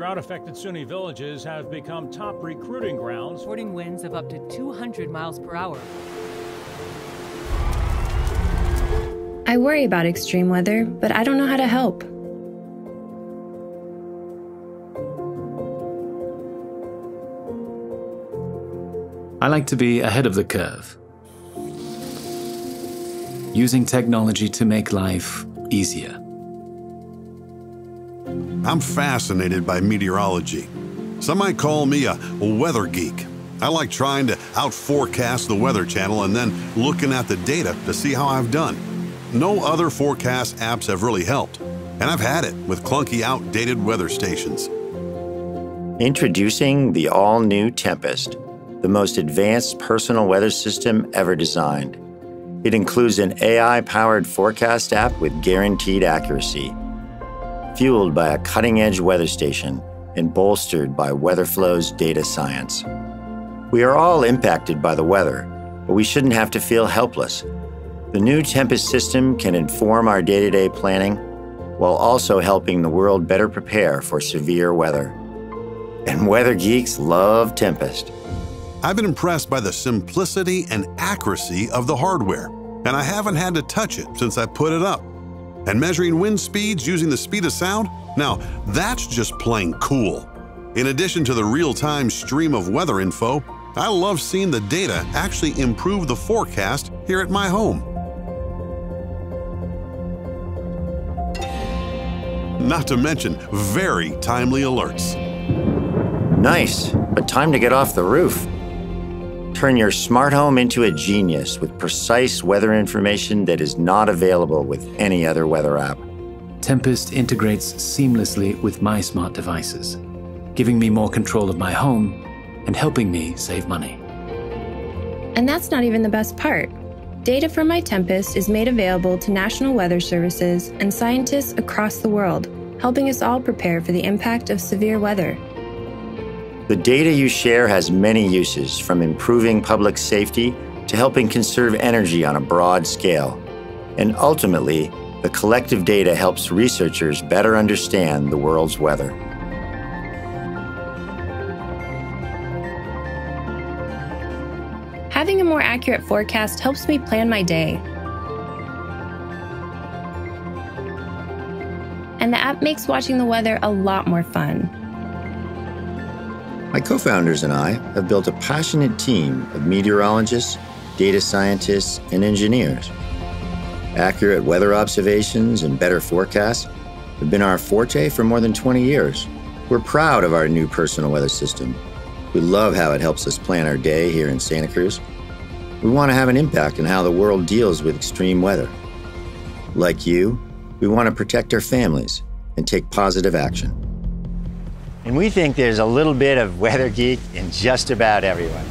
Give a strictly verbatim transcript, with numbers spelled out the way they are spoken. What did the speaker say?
Drought-affected Sunni villages have become top recruiting grounds, reporting winds of up to two hundred miles per hour. I worry about extreme weather, but I don't know how to help. I like to be ahead of the curve, using technology to make life easier. I'm fascinated by meteorology. Some might call me a weather geek. I like trying to out-forecast the Weather Channel and then looking at the data to see how I've done. No other forecast apps have really helped, and I've had it with clunky, outdated weather stations. Introducing the all-new Tempest, the most advanced personal weather system ever designed. It includes an A I-powered forecast app with guaranteed accuracy. Fueled by a cutting-edge weather station and bolstered by WeatherFlow's data science. We are all impacted by the weather, but we shouldn't have to feel helpless. The new Tempest system can inform our day-to-day planning while also helping the world better prepare for severe weather. And weather geeks love Tempest. I've been impressed by the simplicity and accuracy of the hardware, and I haven't had to touch it since I put it up. And measuring wind speeds using the speed of sound? Now, that's just plain cool. In addition to the real-time stream of weather info, I love seeing the data actually improve the forecast here at my home. Not to mention very timely alerts. Nice, but time to get off the roof. Turn your smart home into a genius with precise weather information that is not available with any other weather app. Tempest integrates seamlessly with my smart devices, giving me more control of my home and helping me save money. And that's not even the best part. Data from my Tempest is made available to National Weather Services and scientists across the world, helping us all prepare for the impact of severe weather. The data you share has many uses, from improving public safety to helping conserve energy on a broad scale. And ultimately, the collective data helps researchers better understand the world's weather. Having a more accurate forecast helps me plan my day. And the app makes watching the weather a lot more fun. My co-founders and I have built a passionate team of meteorologists, data scientists, and engineers. Accurate weather observations and better forecasts have been our forte for more than twenty years. We're proud of our new personal weather system. We love how it helps us plan our day here in Santa Cruz. We want to have an impact on how the world deals with extreme weather. Like you, we want to protect our families and take positive action. And we think there's a little bit of weather geek in just about everyone.